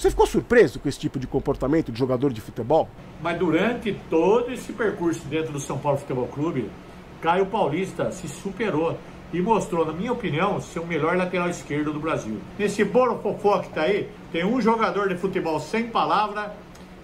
Você ficou surpreso com esse tipo de comportamento de jogador de futebol? Mas durante todo esse percurso dentro do São Paulo Futebol Clube, Caio Paulista se superou e mostrou, na minha opinião, ser o melhor lateral esquerdo do Brasil. Nesse borofofó que tá aí, tem um jogador de futebol sem palavra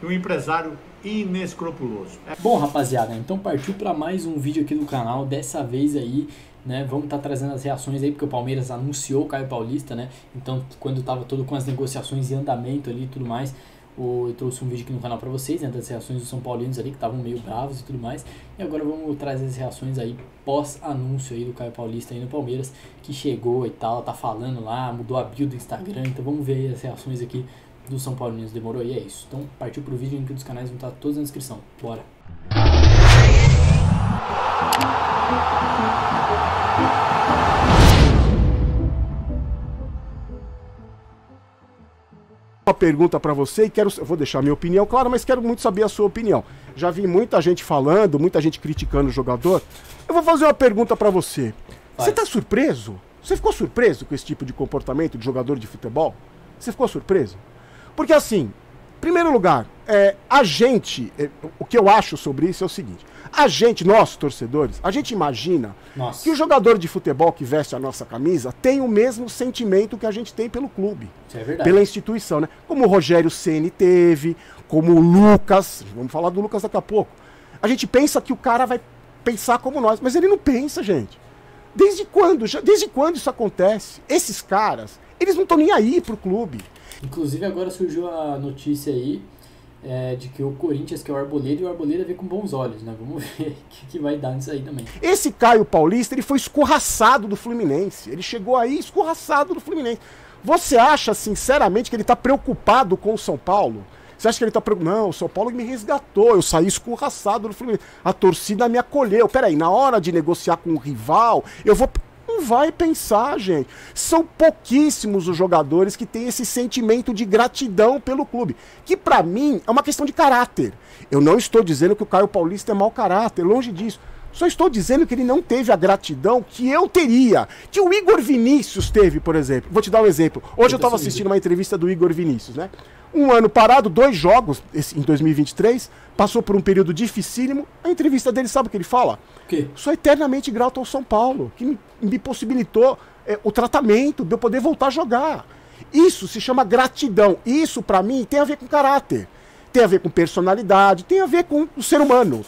e um empresário inescrupuloso. Bom, rapaziada, então partiu para mais um vídeo aqui do canal, dessa vez aí, né, vamos estar trazendo as reações aí, porque o Palmeiras anunciou o Caio Paulista, né, então quando estava todo com as negociações em andamento ali e tudo mais, eu trouxe um vídeo aqui no canal para vocês, né, das reações dos São Paulinos ali, que estavam meio bravos e tudo mais, e agora vamos trazer as reações aí pós-anúncio aí do Caio Paulista aí no Palmeiras, que chegou e tal, tá falando lá, mudou a bio do Instagram, então vamos ver aí as reações aqui do São Paulinos, demorou? E é isso, então partiu pro vídeo, link dos canais vão estar todos na descrição, bora! Uma pergunta para você e quero, eu vou deixar minha opinião, claro, mas quero muito saber a sua opinião. Já vi muita gente falando, muita gente criticando o jogador. Eu vou fazer uma pergunta para você. Vai. Você tá surpreso? Você ficou surpreso com esse tipo de comportamento de jogador de futebol? Você ficou surpreso? Porque assim, em primeiro lugar, o que eu acho sobre isso é o seguinte. Nós torcedores, a gente imagina que o jogador de futebol que veste a nossa camisa tem o mesmo sentimento que a gente tem pelo clube. Isso é verdade. Pela instituição, né? Como o Rogério Ceni teve, como o Lucas, vamos falar do Lucas daqui a pouco. A gente pensa que o cara vai pensar como nós, mas ele não pensa, gente. Desde quando isso acontece? Esses caras, eles não estão nem aí pro clube. Inclusive agora surgiu a notícia aí de que o Corinthians, que é o Arboleda, e o Arboleda vê com bons olhos, né? Vamos ver o que vai dar nisso aí também. Esse Caio Paulista, ele foi escorraçado do Fluminense. Ele chegou aí escorraçado do Fluminense. Você acha, sinceramente, que ele tá preocupado com o São Paulo? Você acha que ele tá preocupado? Não, o São Paulo me resgatou, eu saí escorraçado do Fluminense. A torcida me acolheu. Peraí, na hora de negociar com o rival, eu vou... Não vai pensar, gente. São pouquíssimos os jogadores que têm esse sentimento de gratidão pelo clube, que pra mim é uma questão de caráter. Eu não estou dizendo que o Caio Paulista é mau caráter, longe disso. Só estou dizendo que ele não teve a gratidão que eu teria, que o Igor Vinícius teve, por exemplo. Vou te dar um exemplo. Hoje eu estava assistindo uma entrevista do Igor Vinícius, né? Um ano parado, 2 jogos em 2023, passou por um período dificílimo. A entrevista dele, sabe o que ele fala? O quê? Sou eternamente grato ao São Paulo, que me possibilitou o tratamento de eu poder voltar a jogar. Isso se chama gratidão. Isso, pra mim, tem a ver com caráter. Tem a ver com personalidade, tem a ver com o ser humano.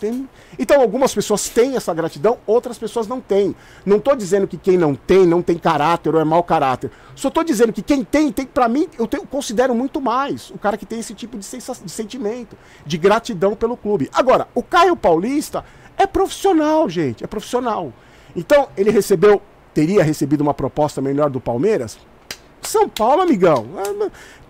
Então, algumas pessoas têm essa gratidão, outras pessoas não têm. Não estou dizendo que quem não tem caráter ou é mau caráter. Só estou dizendo que quem tem, para mim, considero muito mais o cara que tem esse tipo de sentimento, de gratidão pelo clube. Agora, o Caio Paulista é profissional, gente, é profissional. Então, ele teria recebido uma proposta melhor do Palmeiras? São Paulo, amigão,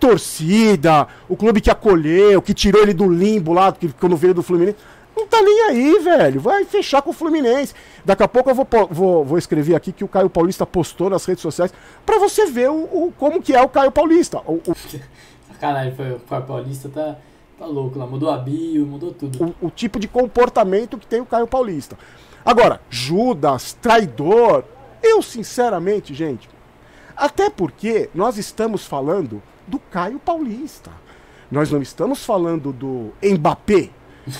torcida, o clube que acolheu, que tirou ele do limbo lá, que quando veio do Fluminense, não tá nem aí, velho, vai fechar com o Fluminense. Daqui a pouco eu vou escrever aqui que o Caio Paulista postou nas redes sociais, pra você ver como que é o Caio Paulista. Sacanagem, o Caio Paulista tá louco lá, mudou a bio, mudou tudo. O tipo de comportamento que tem o Caio Paulista. Agora, Judas, traidor, eu sinceramente, gente... Até porque nós estamos falando do Caio Paulista. Nós não estamos falando do Mbappé.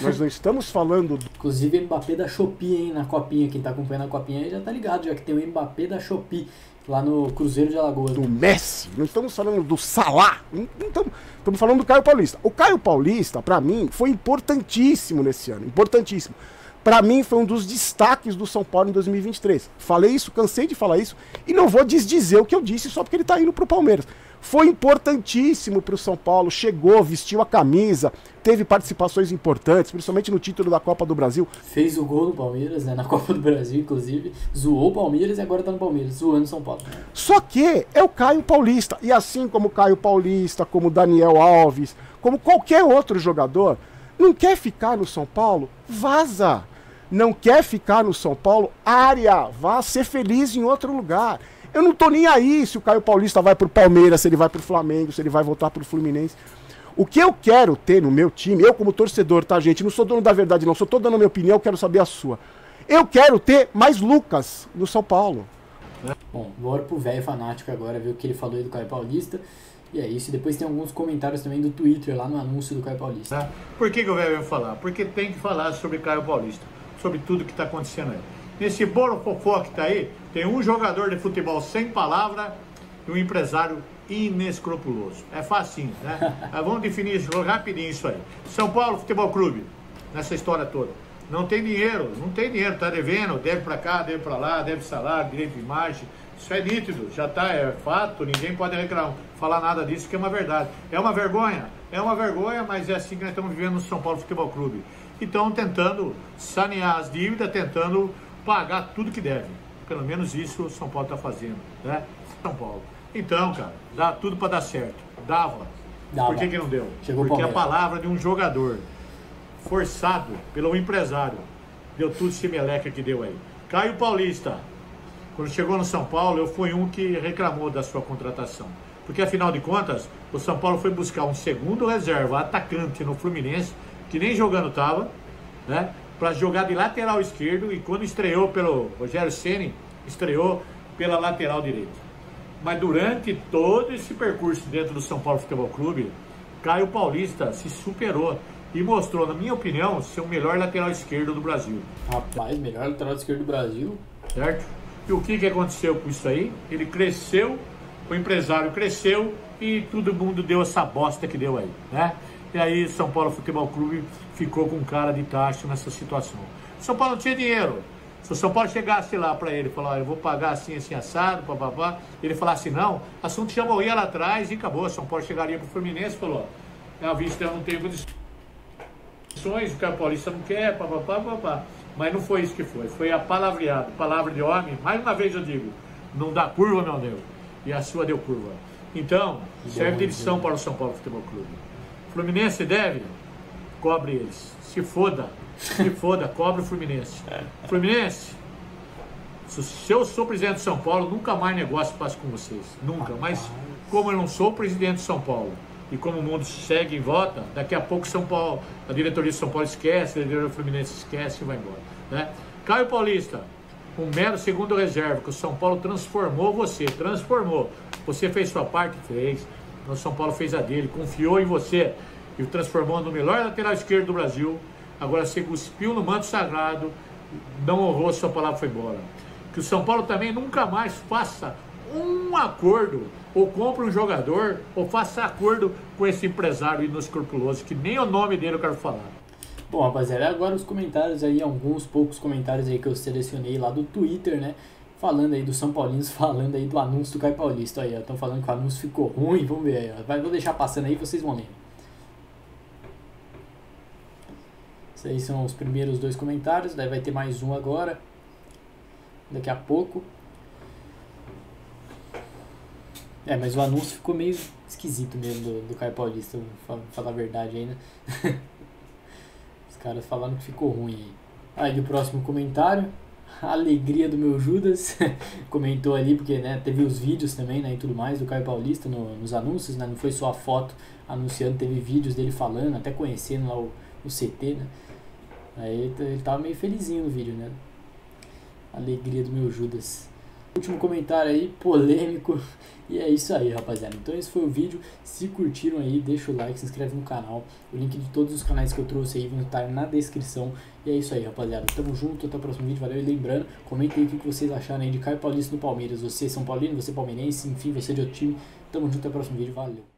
Nós não estamos falando do... Inclusive Mbappé da Shopee, hein, na Copinha. Quem tá acompanhando a Copinha aí já tá ligado, já que tem o Mbappé da Shopee lá no Cruzeiro de Alagoas. Do Messi. Não estamos falando do Salah. Estamos falando do Caio Paulista. O Caio Paulista, pra mim, foi importantíssimo nesse ano. Importantíssimo. Pra mim, foi um dos destaques do São Paulo em 2023. Falei isso, cansei de falar isso, e não vou desdizer o que eu disse só porque ele tá indo pro Palmeiras. Foi importantíssimo pro São Paulo, chegou, vestiu a camisa, teve participações importantes, principalmente no título da Copa do Brasil. Fez o gol do Palmeiras, né, na Copa do Brasil, inclusive, zoou o Palmeiras e agora tá no Palmeiras, zoando São Paulo. Só que é o Caio Paulista, e assim como o Caio Paulista, como o Daniel Alves, como qualquer outro jogador... Não quer ficar no São Paulo? Vaza! Não quer ficar no São Paulo? Área! Vá ser feliz em outro lugar. Eu não tô nem aí se o Caio Paulista vai pro Palmeiras, se ele vai pro Flamengo, se ele vai voltar pro Fluminense. O que eu quero ter no meu time, eu como torcedor, tá, gente? Não sou dono da verdade, não. Só tô dando a minha opinião, quero saber a sua. Eu quero ter mais Lucas no São Paulo. Bom, bora pro velho fanático agora, ver o que ele falou aí do Caio Paulista. E é isso, depois tem alguns comentários também do Twitter lá no anúncio do Caio Paulista. Por que que eu venho falar? Porque tem que falar sobre Caio Paulista, sobre tudo que está acontecendo aí. Nesse bolo fofó que está aí, tem um jogador de futebol sem palavra e um empresário inescrupuloso. É facinho, né? Mas vamos definir isso rapidinho isso aí. São Paulo Futebol Clube, nessa história toda. Não tem dinheiro, não tem dinheiro, está devendo, deve para cá, deve para lá, deve salário, direito de imagem. Isso é nítido, já está, é fato, ninguém pode reclamar, falar nada disso, que é uma verdade. É uma vergonha, mas é assim que nós estamos vivendo no São Paulo Futebol Clube. Então, tentando sanear as dívidas, tentando pagar tudo que deve. Pelo menos isso o São Paulo está fazendo, né? São Paulo. Então, cara, dá tudo para dar certo. Dava. Por que que não deu? Chegou porque a palavra de um jogador forçado pelo empresário deu tudo esse meleca que deu aí. Caio Paulista, quando chegou no São Paulo, eu fui um que reclamou da sua contratação. Porque, afinal de contas, o São Paulo foi buscar um segundo reserva, atacante no Fluminense, que nem jogando estava, né? Para jogar de lateral esquerdo, e quando estreou pelo Rogério Ceni, estreou pela lateral direita. Mas durante todo esse percurso dentro do São Paulo Futebol Clube, Caio Paulista se superou e mostrou, na minha opinião, ser o melhor lateral esquerdo do Brasil. Rapaz, melhor lateral esquerdo do Brasil. Certo? E o que que aconteceu com isso aí? Ele cresceu, o empresário cresceu e todo mundo deu essa bosta que deu aí, né? E aí o São Paulo Futebol Clube ficou com cara de tacho nessa situação. O São Paulo não tinha dinheiro. Se o São Paulo chegasse lá para ele e falar, ah, eu vou pagar assim, assim, assado, papapá, ele falasse não, assunto já morria lá atrás e acabou. O São Paulo chegaria para o Fluminense e falou, a vista não tem condições, o Caio Paulista não quer, papapá, papapá. Mas não foi isso que foi, foi apalavreado, palavra de homem, mais uma vez eu digo, não dá curva, meu Deus, e a sua deu curva. Então, serve de lição para o São Paulo Futebol Clube. Fluminense deve, cobre eles, se foda, cobre o Fluminense. Fluminense, se eu sou presidente de São Paulo, nunca mais negócio faço com vocês, nunca, mas como eu não sou presidente de São Paulo, e como o mundo segue em volta, daqui a pouco São Paulo, a diretoria de São Paulo esquece, a diretoria do Fluminense esquece e vai embora, né? Caio Paulista, um mero segundo reserva, que o São Paulo transformou você, transformou. Você fez sua parte? Fez. O São Paulo fez a dele, confiou em você e o transformou no melhor lateral esquerdo do Brasil. Agora você cuspiu no manto sagrado, não honrou, sua palavra foi embora. Que o São Paulo também nunca mais faça um acordo, ou compra um jogador, ou faça acordo com esse empresário inescrupuloso, que nem o nome dele eu quero falar. Bom, rapaziada, agora os comentários aí, alguns poucos comentários aí que eu selecionei lá do Twitter, né? Falando aí dos São Paulinos, falando aí do anúncio do Caio Paulista. Aí, ó, estão falando que o anúncio ficou ruim, vamos ver aí, ó. Vou deixar passando aí, vocês vão ler. Esses aí são os primeiros dois comentários, daí vai ter mais um agora, daqui a pouco. É, mas o anúncio ficou meio esquisito mesmo do Caio Paulista, pra falar a verdade aí, né? Os caras falaram que ficou ruim aí. Aí o próximo comentário, a alegria do meu Judas, comentou ali, porque né, teve os vídeos também, né, e tudo mais, do Caio Paulista nos anúncios, né? Não foi só a foto anunciando, teve vídeos dele falando, até conhecendo lá o CT, né? Aí ele tava meio felizinho no vídeo, né? Alegria do meu Judas. Último comentário aí, polêmico. E é isso aí, rapaziada. Então esse foi o vídeo. Se curtiram aí, deixa o like, se inscreve no canal. O link de todos os canais que eu trouxe aí vão estar na descrição. E é isso aí, rapaziada. Tamo junto, até o próximo vídeo. Valeu. E lembrando, comenta aí o que vocês acharam aí de Caio Paulista no Palmeiras. Você São Paulino, você palmeirense, enfim, você de outro time. Tamo junto, até o próximo vídeo. Valeu.